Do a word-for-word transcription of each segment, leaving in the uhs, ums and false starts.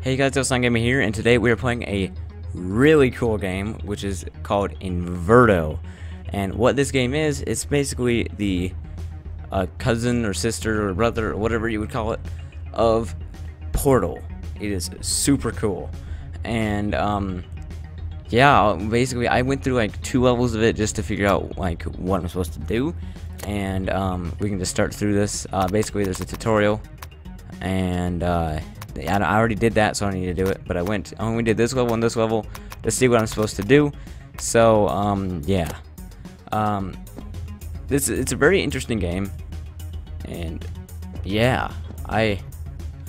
Hey guys, Dosan Gaming here, and today we are playing a really cool game which is called Inverto. And what this game is, it's basically the uh, cousin or sister or brother or whatever you would call it of Portal. It is super cool, and um, yeah, basically I went through like two levels of it just to figure out like what I'm supposed to do, and um, we can just start through this. Uh, basically, there's a tutorial, and uh, I already did that, so I don't need to do it, but I went I only did this level and this level to see what I'm supposed to do. So um, yeah, um, this it's a very interesting game, and yeah, I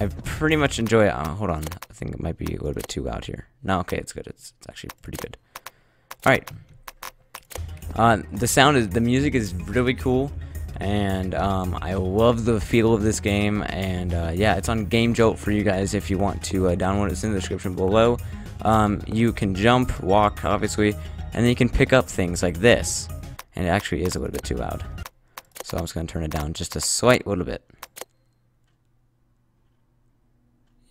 I pretty much enjoy it. Uh, hold on, I think it might be a little bit too loud here. No, okay, it's good. It's, it's actually pretty good. All right, uh, the sound is the music is really cool. And um, I love the feel of this game, and uh, yeah, it's on Game Jolt for you guys if you want to uh, download it. It's in the description below. Um, you can jump, walk, obviously, and then you can pick up things like this. And it actually is a little bit too loud, so I'm just going to turn it down just a slight little bit.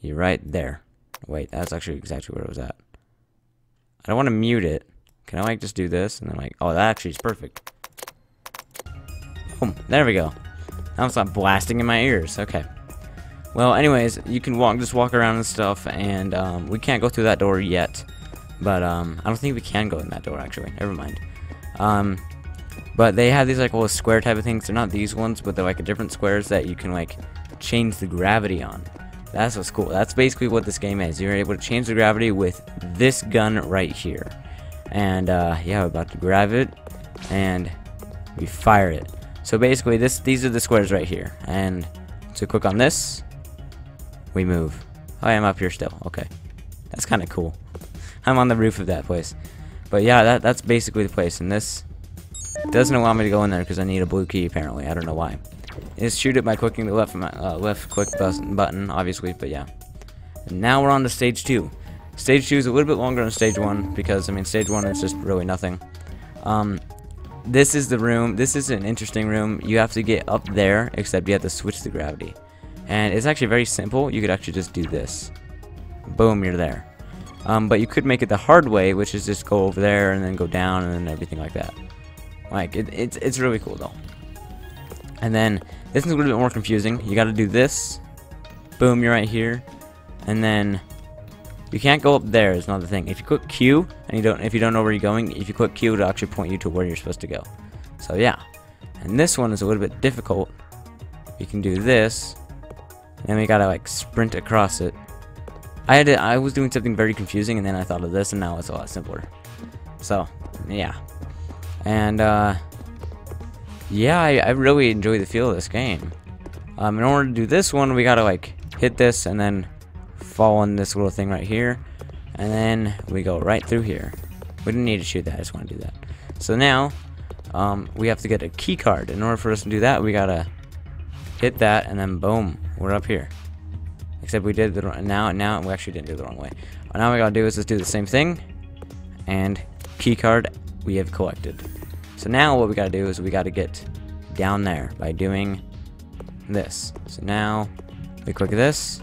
You're right there. Wait, that's actually exactly where it was at. I don't want to mute it. Can I like just do this and then like, oh, that actually is perfect. Boom. There we go. Now it's not blasting in my ears. Okay. Well, anyways, you can walk, just walk around and stuff, and um, we can't go through that door yet. But um, I don't think we can go in that door, actually. Never mind. Um, but they have these like little square type of things. They're not these ones, but they're like different squares that you can like change the gravity on. That's what's cool. That's basically what this game is. You're able to change the gravity with this gun right here. And uh, yeah, we're about to grab it, and we fire it. So basically, this these are the squares right here, and to click on this, we move. Oh, I'm up here still. Okay, that's kind of cool. I'm on the roof of that place, but yeah, that that's basically the place. And this doesn't allow me to go in there because I need a blue key apparently. I don't know why. It's shoot it by clicking the left my, uh, left click button, obviously. But yeah, and now we're on to stage two. Stage two is a little bit longer than stage one because I mean, stage one is just really nothing. Um. This is the room. This is an interesting room. You have to get up there, except you have to switch the gravity. And it's actually very simple. You could actually just do this. Boom, you're there. Um, but you could make it the hard way, which is just go over there and then go down and then everything like that. Like, it, it's, it's really cool, though. And then, this is a little bit more confusing. You gotta do this. Boom, you're right here. And then, you can't go up there is another thing. If you click Q, and you don't, if you don't know where you're going, if you click Q, it'll actually point you to where you're supposed to go. So yeah, and this one is a little bit difficult. You can do this, and then we gotta like sprint across it. I had to, I was doing something very confusing, and then I thought of this, and now it's a lot simpler. So yeah, and uh, yeah, I, I really enjoy the feel of this game. Um, in order to do this one, we gotta like hit this, and then fall on this little thing right here, and then we go right through here. We didn't need to shoot that, I just want to do that. So now um, we have to get a key card. In order for us to do that, we gotta hit that, and then boom, we're up here. Except we did the now now we actually didn't do it the wrong way. All now we gotta do is just do the same thing, and key card we have collected. So now what we gotta do is we gotta get down there by doing this. So now we click this,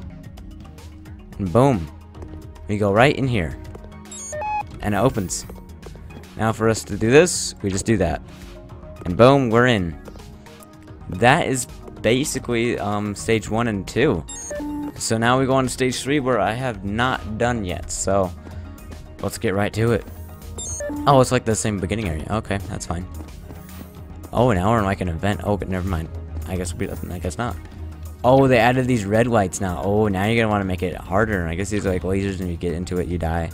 and boom, we go right in here, and it opens. Now for us to do this, we just do that, and boom, we're in. That is basically um, stage one and two. So now we go on to stage three, where I have not done yet, so let's get right to it. Oh, it's like the same beginning area. Okay, that's fine. Oh, now we're in like an event. Oh, but never mind. I guess we, I guess not. Oh, they added these red lights now. Oh, now you're gonna want to make it harder. I guess these are like lasers, and you get into it, you die.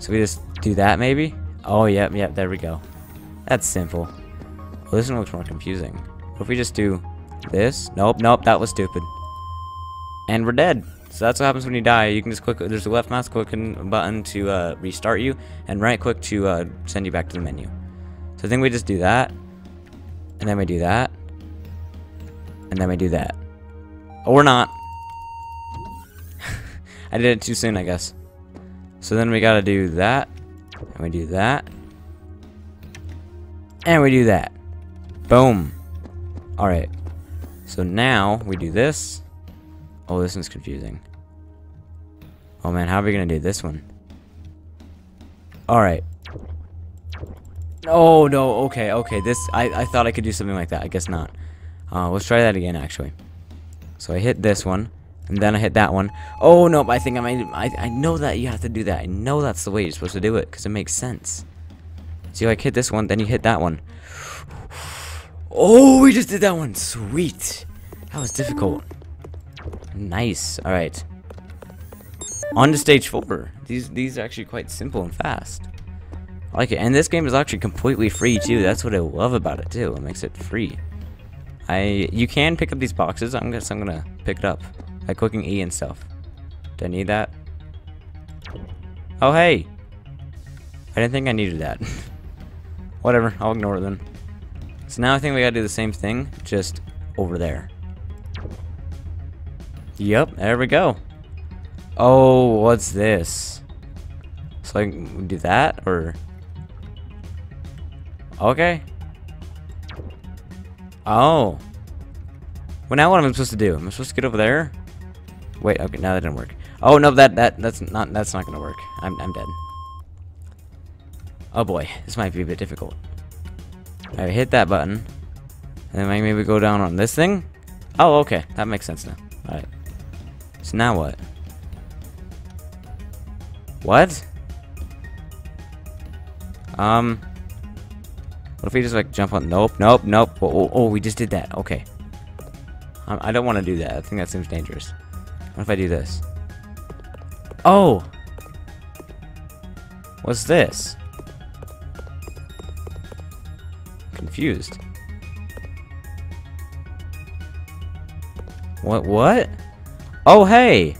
So we just do that, maybe? Oh, yep, yep, there we go. That's simple. Well, this one looks more confusing. What if we just do this? Nope, nope, that was stupid. And we're dead. So that's what happens when you die. You can just click, there's a left mouse clicking button to uh, restart you, and right click to uh, send you back to the menu. So I think we just do that, and then we do that, and then we do that. Or not. I did it too soon, I guess. So then we gotta do that, and we do that, And we do that. Boom. Alright. So now we do this. Oh, this one's confusing. Oh man, how are we gonna do this one? Alright. Oh no, okay, okay. This I, I thought I could do something like that. I guess not. Uh, let's try that again actually. So I hit this one, and then I hit that one. Oh no, I think I might I I know that you have to do that. I know that's the way you're supposed to do it, because it makes sense. So you like hit this one, then you hit that one. Oh, we just did that one. Sweet. That was difficult. Nice. All right. On to stage four. These these are actually quite simple and fast. I like it. And this game is actually completely free too. That's what I love about it too. It makes it free. I you can pick up these boxes. I'm guess I'm gonna pick it up by clicking E and stuff. Do I need that? Oh hey. I didn't think I needed that. Whatever. I'll ignore it then. So now I think we gotta do the same thing, just over there. Yep, there we go. Oh, what's this? So I can do that, or... Okay. Oh. Well, now what am I supposed to do? Am I supposed to get over there? Wait, okay, no, that didn't work. Oh, no, that, that, that's not, that's not gonna work. I'm, I'm dead. Oh boy, this might be a bit difficult. Alright, hit that button. And then maybe we go down on this thing? Oh, okay. That makes sense now. Alright. So now what? What? Um. What if we just, like, jump on... Nope, nope, nope. Oh, oh, oh we just did that. Okay. Um, I don't want to do that. I think that seems dangerous. What if I do this? Oh! What's this? Confused. What? What? Oh, hey!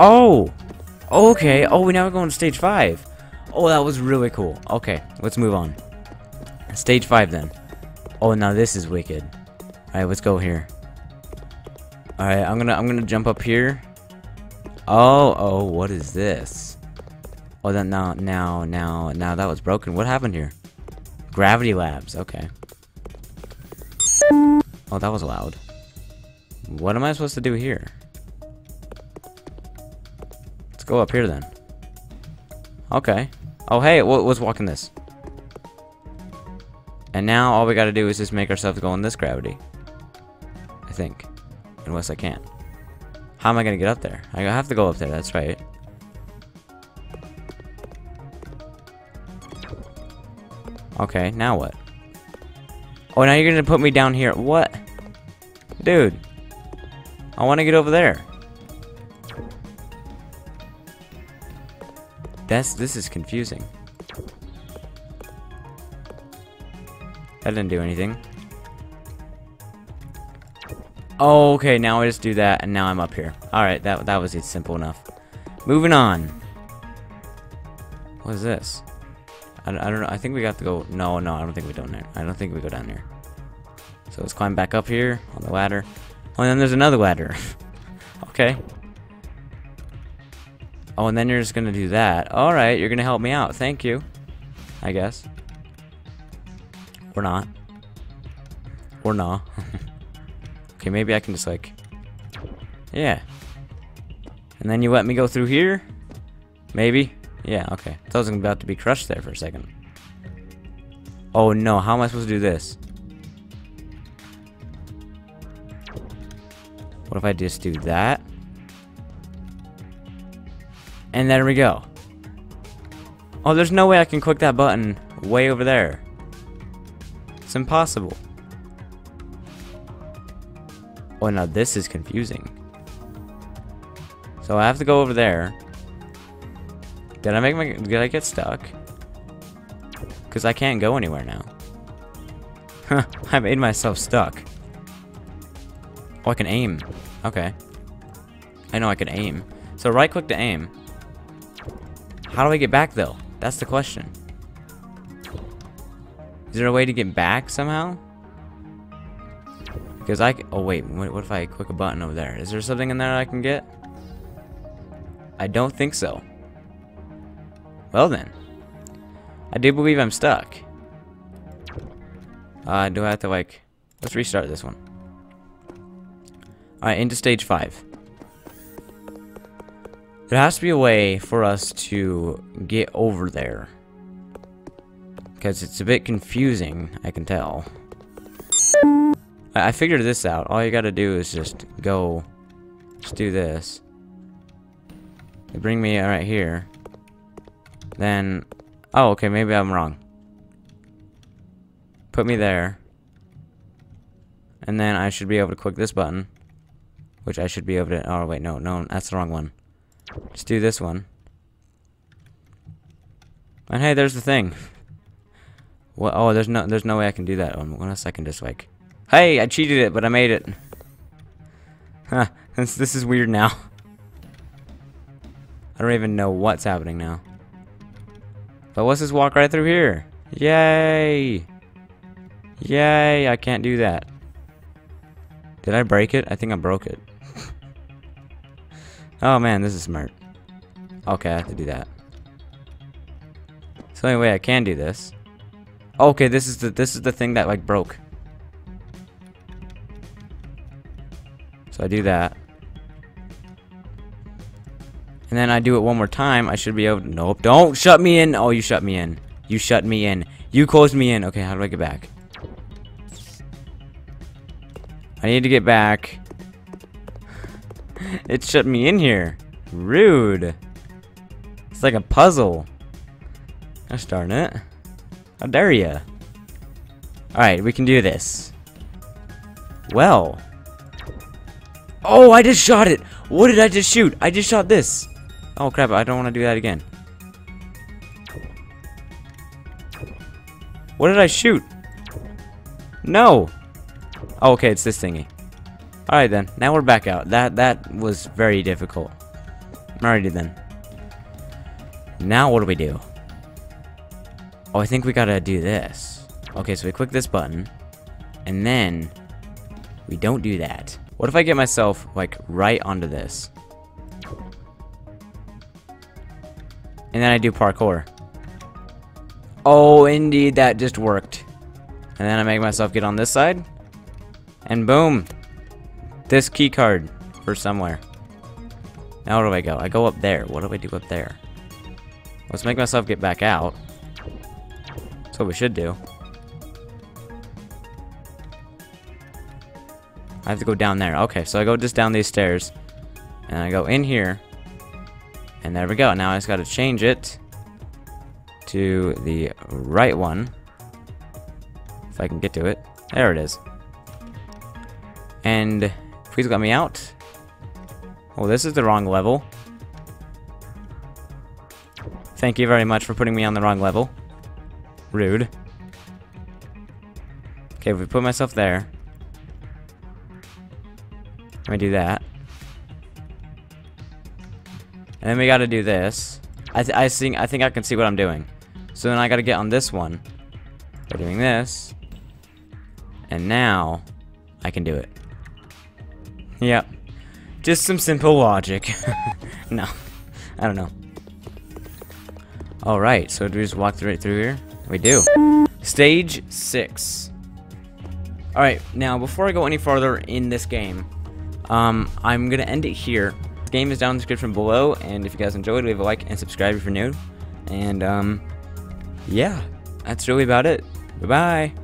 Oh! Okay. Oh, now we're going to stage five. Oh, that was really cool. Okay, let's move on. Stage five then. Oh, now this is wicked. All right, let's go here. All right, I'm gonna I'm gonna jump up here. Oh, oh, what is this? Oh, that now now now now that was broken. What happened here? Gravity Labs, okay. Oh, that was loud. What am I supposed to do here? Let's go up here then. Okay. Oh, hey, let's walk in this. And now all we gotta do is just make ourselves go in this gravity. I think. Unless I can't. How am I gonna get up there? I have to go up there, that's right. Okay, now what? Oh, now you're gonna put me down here. What? Dude. I wanna get over there. That's, this is confusing. That didn't do anything. Oh, okay, now I just do that and now I'm up here. Alright, that, that was simple enough. Moving on. What is this? I don't know. I think we got to go. No, no, I don't think we don't. I don't think we go down there. So let's climb back up here on the ladder. Oh, and then there's another ladder. Okay. Oh, and then you're just gonna do that. All right, you're gonna help me out. Thank you. I guess. Or not. Or nah. Okay, maybe I can just like. Yeah. And then you let me go through here. Maybe. Yeah, okay. I was about to be crushed there for a second. Oh no, how am I supposed to do this? What if I just do that? And there we go. Oh, there's no way I can click that button way over there. It's impossible. Oh, now this is confusing. So I have to go over there. Did I make my... Did I get stuck? Because I can't go anywhere now. Huh, I made myself stuck. Oh, I can aim. Okay. I know I can aim. So right click to aim. How do I get back though? That's the question. Is there a way to get back somehow? Because I... Oh wait, what if I click a button over there? Is there something in there I can get? I don't think so. Well then, I do believe I'm stuck. Uh, do I have to, like... Let's restart this one. Alright, into stage five. There has to be a way for us to get over there. Because it's a bit confusing, I can tell. I figured this out. All you gotta do is just go... Just do this. They bring me right here. Then... Oh, okay, maybe I'm wrong. Put me there. And then I should be able to click this button. Which I should be able to... Oh, wait, no, no, that's the wrong one. Just do this one. And hey, there's the thing. What? Oh, there's no there's no way I can do that. Unless I can just, like... Hey, I cheated it, but I made it. Huh, this, this is weird now. I don't even know what's happening now. But let's just walk right through here. Yay! Yay, I can't do that. Did I break it? I think I broke it. Oh man, this is smart. Okay, I have to do that. So anyway, I can do this. Okay, this is the this is the thing that like broke. So I do that. And then I do it one more time. I should be able to... Nope, don't shut me in. Oh, you shut me in. You shut me in. You closed me in. Okay, how do I get back? I need to get back. It shut me in here. Rude. It's like a puzzle. Gosh darn it. How dare ya? Alright, we can do this. Well. Oh, I just shot it. What did I just shoot? I just shot this. Oh crap, I don't want to do that again. What did I shoot? No. Oh, okay, it's this thingy. Alright then, now we're back out. That that was very difficult. Alrighty then. Now what do we do? Oh, I think we gotta do this. Okay, so we click this button. And then... We don't do that. What if I get myself, like, right onto this? And then I do parkour. Oh, indeed, that just worked. And then I make myself get on this side. And boom. This key card for somewhere. Now where do I go? I go up there. What do I do up there? Let's make myself get back out. That's what we should do. I have to go down there. Okay, so I go just down these stairs. And I go in here. And there we go. Now I just gotta change it to the right one. If I can get to it. There it is. And please let me out. Oh, this is the wrong level. Thank you very much for putting me on the wrong level. Rude. Okay, if we put myself there. Let me do that. And then we gotta do this. I, th I, think, I think I can see what I'm doing. So then I gotta get on this one. By doing this. And now, I can do it. Yep. Just some simple logic. No. I don't know. Alright, so do we just walk right through here? We do. Stage six. Alright, now before I go any farther in this game, um, I'm gonna end it here. The game is down in the description below, and if you guys enjoyed, leave a like and subscribe if you're new. And, um, yeah. That's really about it. Bye-bye.